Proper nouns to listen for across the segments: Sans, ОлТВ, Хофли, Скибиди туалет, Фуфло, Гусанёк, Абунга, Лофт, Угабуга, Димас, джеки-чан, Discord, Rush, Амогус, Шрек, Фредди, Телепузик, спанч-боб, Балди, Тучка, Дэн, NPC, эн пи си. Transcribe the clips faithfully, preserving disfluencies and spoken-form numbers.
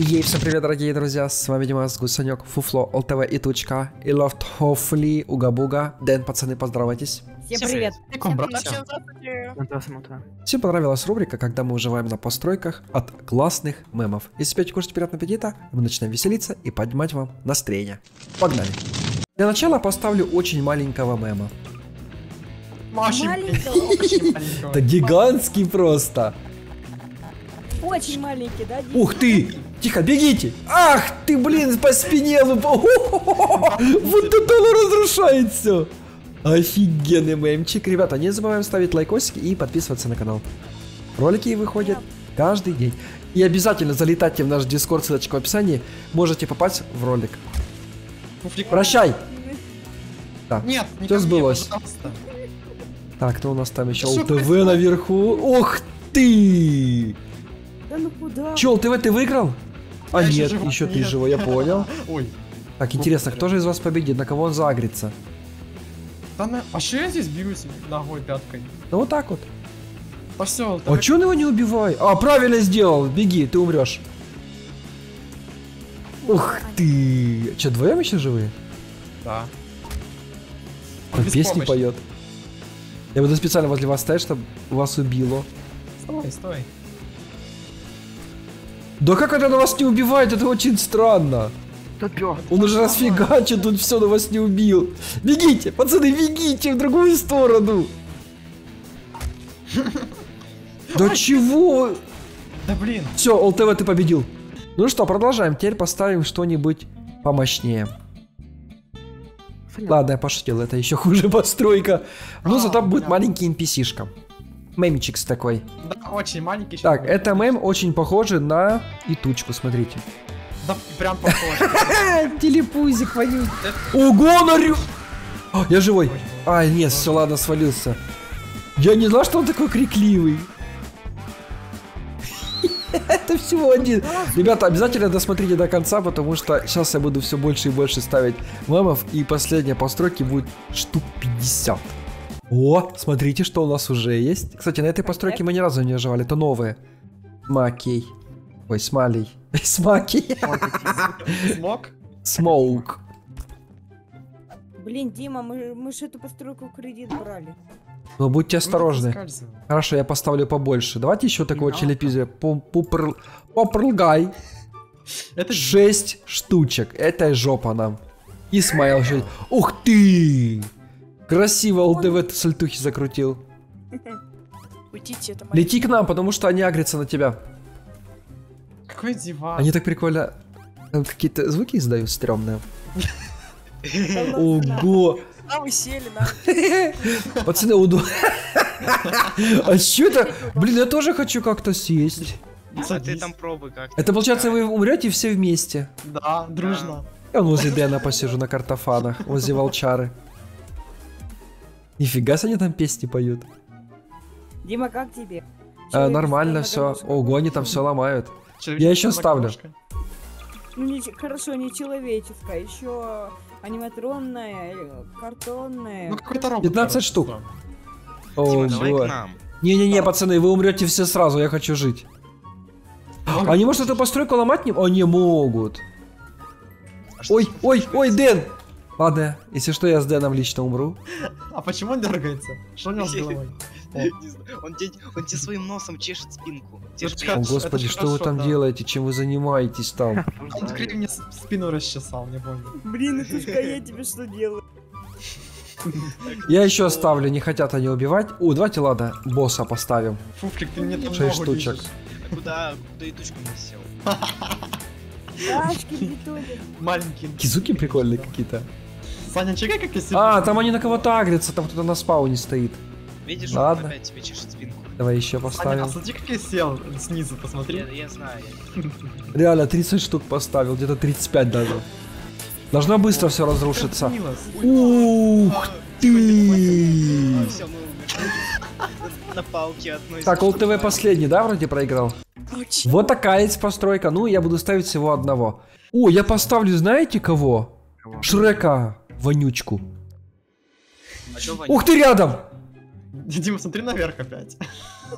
Ей, всем привет, дорогие друзья, с вами Димас, Гусанёк, Фуфло, ОлТВ и Тучка, и Лофт, Хофли, Угабуга. Дэн, пацаны, поздоровайтесь. Всем привет. Всем понравилась рубрика, когда мы уживаем на постройках от классных мемов. Если пять кушать, приятного аппетита, мы начинаем веселиться и поднимать вам настроение. Погнали. Для начала поставлю очень маленького мема. Маленького? Да гигантский просто. Очень маленький, да? Ух ты! Тихо, бегите! Ах ты, блин, по спине выпал! Вот тут он разрушает все! Офигенный мемчик! Ребята, не забываем ставить лайкосики и подписываться на канал. Ролики выходят каждый день. И обязательно залетайте в наш дискорд, ссылочка в описании. Можете попасть в ролик. Прощай! Так, нет, все сбылось. Так, кто у нас там еще? ОлТВ наверху. Ох ты! Да ну куда? Че, ОлТВ, ты выиграл? А я нет, еще ты живой, я понял. Ой. Так, интересно, кто же из вас победит, на кого он загрится? Да на... А что я здесь бьюсь ногой, пяткой? Ну вот так вот. А все, а че он его не убивай? А, правильно сделал, беги, ты умрешь. Ух ты! Че, вдвоем еще живые? Да. Он песни поет. Я буду специально возле вас стоять, чтобы вас убило. Стой, стой. Да как это на вас не убивает? Это очень странно. Он уже расфигачит, тут все на вас не убил. Бегите, пацаны, бегите в другую сторону. Да чего? Да блин. Все, ОлТВ, ты победил. Ну что, продолжаем. Теперь поставим что-нибудь помощнее. Ладно, я пошутил, это еще хуже постройка. Но зато будет маленький эн пи си-шка. Мемчикс такой. Да, очень маленький. Так, человек. Это мем очень похоже на и Тучку, смотрите. Да, прям похоже. Телепузик вонючий. Ого, нарю... Я живой. А, нет, все, ладно, свалился. Я не знал, что он такой крикливый. Это всего один. Ребята, обязательно досмотрите до конца, потому что сейчас я буду все больше и больше ставить мемов, и последние постройки будет штук пятьдесят. О, смотрите, что у нас уже есть. Кстати, на этой постройке мы ни разу не оживали. Это новые. Макей. Ой, смалей. Смакей. Смок? Смоук. Блин, Дима, мы, мы же эту постройку кредит брали. Ну, будьте осторожны. Хорошо, я поставлю побольше. Давайте еще такого челепиза. Попрлгай. Шесть штучек. Это жопа нам. И смайл. Ух ты! Красиво ОлТВ сальтухи закрутил. Уйдите, это моя... Лети к нам, потому что они агрятся на тебя. Какой диван? Они так прикольно... Там какие-то звуки издают стрёмные. Ого! А мы сели, на. Пацаны, уду... А чё это? Блин, я тоже хочу как-то съесть. А ты там пробуй как-то. Это получается, вы умрете все вместе? Да, дружно. Я возле Дэна посижу на картофанах, возле волчары. Нифига себе, они там песни поют. Дима, как тебе? А, нормально все. Ого, они там все ломают. Я еще ставлю. Ну, не, хорошо, не человеческая, еще аниматронная, картонная. Ну, какой-то робот. пятнадцать штук. Не-не-не, пацаны, вы умрете все сразу, я хочу жить. Они, может, эту постройку ломать не... О, не могут. Ой, ой, ой, Дэн! Ладно, если что, я с Дэном лично умру. А почему он дергается? Что у него с головой? Он тебе своим носом чешет спинку. О господи, что вы там делаете? Чем вы занимаетесь там? Он открыл мне спину, расчесал, не больно. Блин, Тушка, я тебе что делаю? Я еще оставлю, не хотят они убивать. О, давайте, ладно, босса поставим. Фуфлик, ты мне там шесть штучек. Куда и Тучку не сел? Маленькие. Кизуки прикольные какие-то. Саня, чекай, как я себе... А, там они на кого-то агрятся, там кто-то на спауне стоит. Видишь, ладно. Он опять тебе чешет спинку. Давай еще поставим. Саня, а смотри, как я сел снизу, посмотри. Я, я знаю. Я... Реально, тридцать штук поставил, где-то тридцать пять даже. Должно быстро все разрушиться. Ух ты! На палке одной. Так, ОлТВ последний, да, вроде проиграл? Вот такая есть постройка. Ну, я буду ставить всего одного. О, я поставлю, знаете кого? Шрека, вонючку. А Ух ты, рядом! Дима, смотри наверх опять.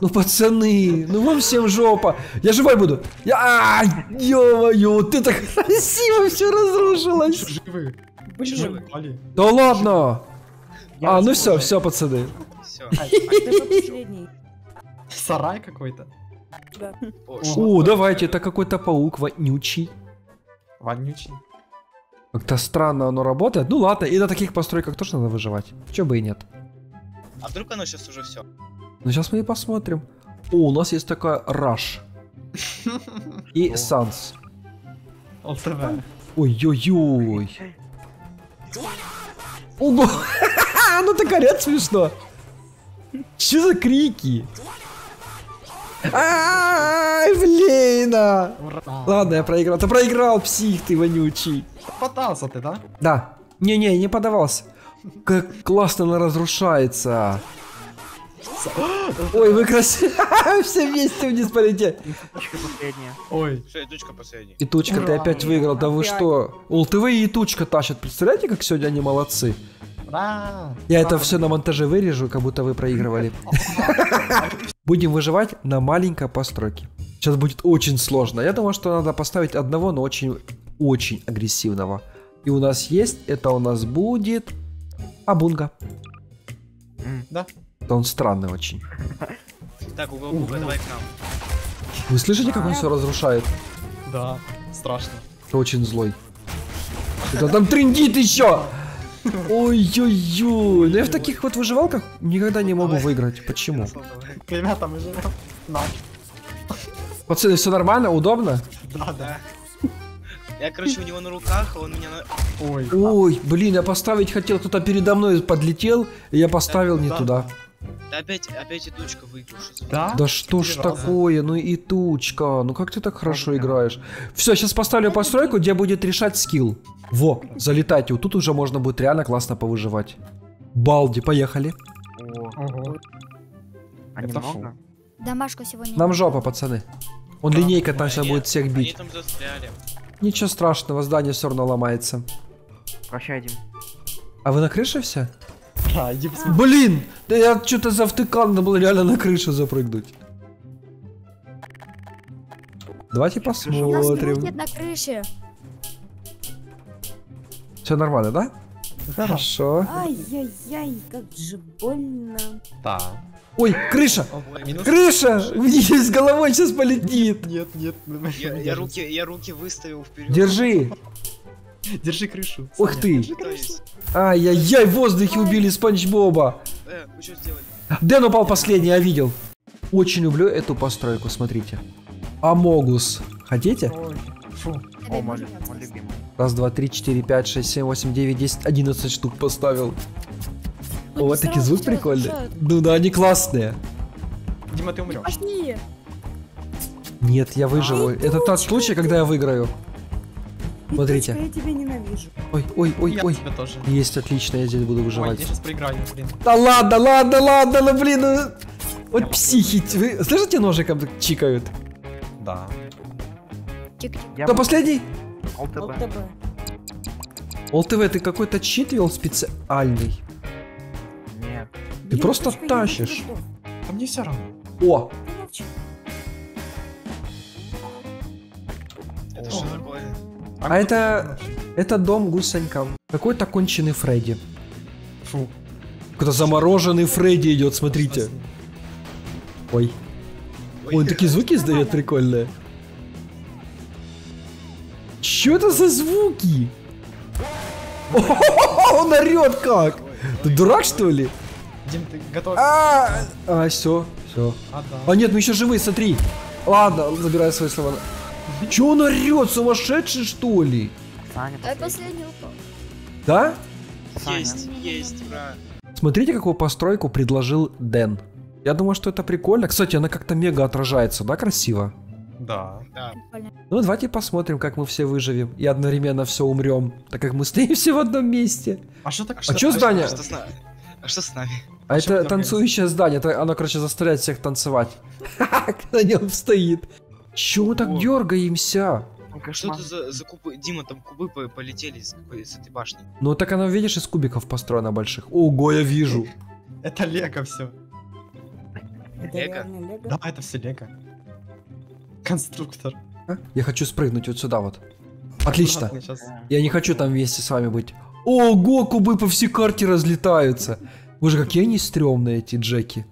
Ну, пацаны, ну вам всем жопа. Я живой буду. Я, ё-моё, ты так красиво все разрушилось. Живы. Живы. Да ладно. Я а, ну все, все, пацаны. Все. А, а ты последний. Сарай какой-то. Да. О, О давайте, это какой-то паук вонючий. Вонючий. Как-то странно оно работает. Ну ладно, и на таких постройках тоже надо выживать. Чего бы и нет. А вдруг оно сейчас уже все? Ну сейчас мы и посмотрим. О, у нас есть такая Rush. И Sans. ОлТВ. Ой-ой-ой. Ого! Ну ты горят смешно. Че за крики? Ай, блин! Ладно, я проиграл. Ты проиграл, псих ты вонючий. Подался ты, да? Да. Не-не, не подавался. Как классно она разрушается. Ой, вы красивые. Все вместе вниз полетели. Тучка последняя. Ой. Все, и Тучка последняя. И Тучка, ты опять выиграл. Да вы что? ОлТВ и Тучка тащат. Представляете, как сегодня они молодцы? Я это все на монтаже вырежу, как будто вы проигрывали. Будем выживать на маленькой постройке. Сейчас будет очень сложно. Я думаю, что надо поставить одного, но очень-очень агрессивного. И у нас есть, это у нас будет... Абунга. Да. Он странный очень. Так, Угабуга, давай к нам. Вы слышите, как он все разрушает? Да, страшно. Это очень злой. Это там трындит еще! Ой-ой-ой. Но я в таких вот выживалках никогда не могу выиграть. Почему? Пацаны, все нормально? Удобно? Да, да. Я, короче, у него на руках, он меня... Ой, Ой блин, я поставить хотел, кто-то передо мной подлетел, и я поставил да, не да. туда. Да опять, опять и Тучка выигрушит. Да? Да что ж такое, ну и Тучка, ну как ты так хорошо играешь. Все, сейчас поставлю постройку, где будет решать скилл. Во, залетайте, вот тут уже можно будет реально классно повыживать. Балди, поехали. Ого. А это много? Домашку сегодня. Нам жопа, пацаны. Он да, линейка там сейчас будет всех бить. Они там застряли. Ничего страшного, здание все равно ломается. Прощай, Дим. А вы на крыше все? А, иди посмотри. Блин, да я что-то завтыкал, надо было реально на крышу запрыгнуть. Давайте посмотрим. Нет на крыше. Все нормально, да? Хорошо. Ай-яй-яй, как же больно. Да. Ой, крыша! Крыша! Вниз головой сейчас полетит! Нет, нет, нет. Я, я, руки, я руки выставил вперед. Держи! Держи крышу. Ух ты! Ай-яй-яй, в воздухе убили спанч-боба! Дэн упал последний, я видел. Очень люблю эту постройку, смотрите. Амогус. Хотите? О, мой любимый. Раз, два, три, четыре, пять, шесть, семь, восемь, девять, десять, одиннадцать штук поставил. О, вот такие звук прикольный. Ну да, они классные. Дима, ты умрешь. Нет, я выживу. А, это тот случай, когда я выиграю. Смотрите. Я тебя ненавижу. Ой, ой, ой, я ой. Тоже. Есть, отлично, я здесь буду выживать. Ой, я сейчас проиграю, блин. Да ладно, ладно, ладно, ну блин. Ну... Вот психи. Вы слышите, ножиком чикают? Да. Чик-чик. Кто последний? ОлТВ. ОлТВ, ты какой-то чит вел специальный. Ты я просто точка, тащишь. А мне все равно. О! Это О. Что такое? А, а это... Это дом Гусанька. Какой-то конченый Фредди. Фу. Какой-то замороженный Фредди идет, смотрите. Ой. Ой, он такие звуки издает прикольные. Че это за звуки? Он орет как! Ты дурак, что ли? Дим, ты готов? А, а, все, все. А, да. А нет, мы еще живы, смотри. Ладно, забирай свои слова. Че он орет, сумасшедший что ли? Саня, последний упал. Да? Есть, есть, ура. Смотрите, какую постройку предложил Дэн. Я думаю, что это прикольно. Кстати, она как-то мега отражается, да, красиво? Да. Да. Ну, давайте посмотрим, как мы все выживем и одновременно все умрем, так как мы стоим все в одном месте. А что так? А что здание? А что с нами? А, а это танцующее здание, это, оно, короче, заставляет всех танцевать. Ха-ха, на нем стоит. Чего мы так дергаемся? Что это за, за кубы? Дима, там кубы полетели с, с этой башни. Ну так оно, видишь, из кубиков построено больших. Ого, я вижу. Это лего все. Это лего? лего? Да, это все лего. Конструктор. А? Я хочу спрыгнуть вот сюда вот. Отлично. Я не хочу там вместе с вами быть. Ого, кубы по всей карте разлетаются. Боже, какие они стрёмные, эти джеки.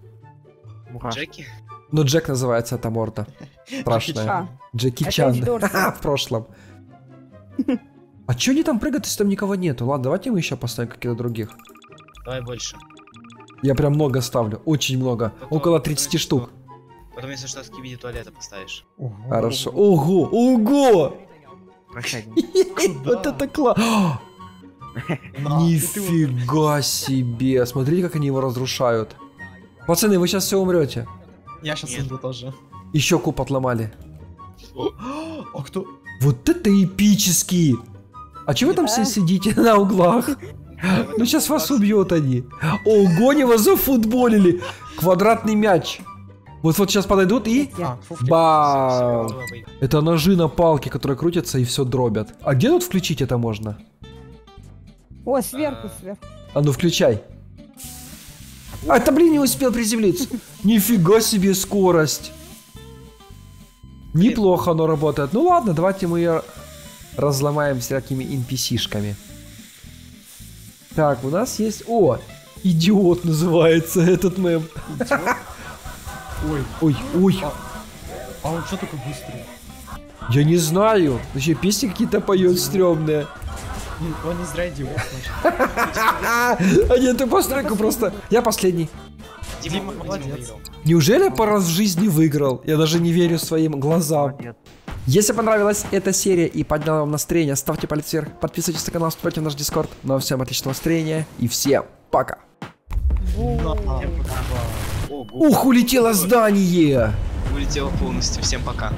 Джеки? Ну, Джек называется эта морда. Страшная. Джеки-чан. В прошлом. А чё они там прыгают, если там никого нету? Ладно, давайте мы еще поставим каких-то других. Давай больше. Я прям много ставлю, очень много. Потом, около тридцати штук. Потом, если что, скиби туалета поставишь. Ого. Хорошо. Ого! Ого! Вот это класс! Нифига себе! Смотрите, как они его разрушают. Пацаны, вы сейчас все умрете. Я сейчас умру тоже. Еще куб отломали. А кто? Вот это эпический! А чего вы там все сидите на углах? Ну сейчас вас убьют они. Ого, его зафутболили. Квадратный мяч. Вот вот сейчас подойдут и... Бам! Это ножи на палке, которые крутятся и все дробят. А где тут включить это можно? О, сверху, сверху. А ну включай. А то, блин, не успел приземлиться. Нифига себе скорость. Неплохо оно работает. Ну ладно, давайте мы ее разломаем всякими эн пи си-шками. Так, у нас есть... О! Идиот называется этот мем. Ой, ой, ой. А, а он что такой быстрый? Я не знаю. Вообще песни какие-то поет стрёмные. Он не зря идиот. А нет, ты постройку просто... Я последний. Дима, молодец. Неужели я пару раз в жизни выиграл? Я даже не верю своим глазам. Если понравилась эта серия и подняла вам настроение, ставьте палец вверх, подписывайтесь на канал, вступайте в наш дискорд. Ну а всем отличного настроения и всем пока. Ух, улетело здание! Улетело полностью, всем пока.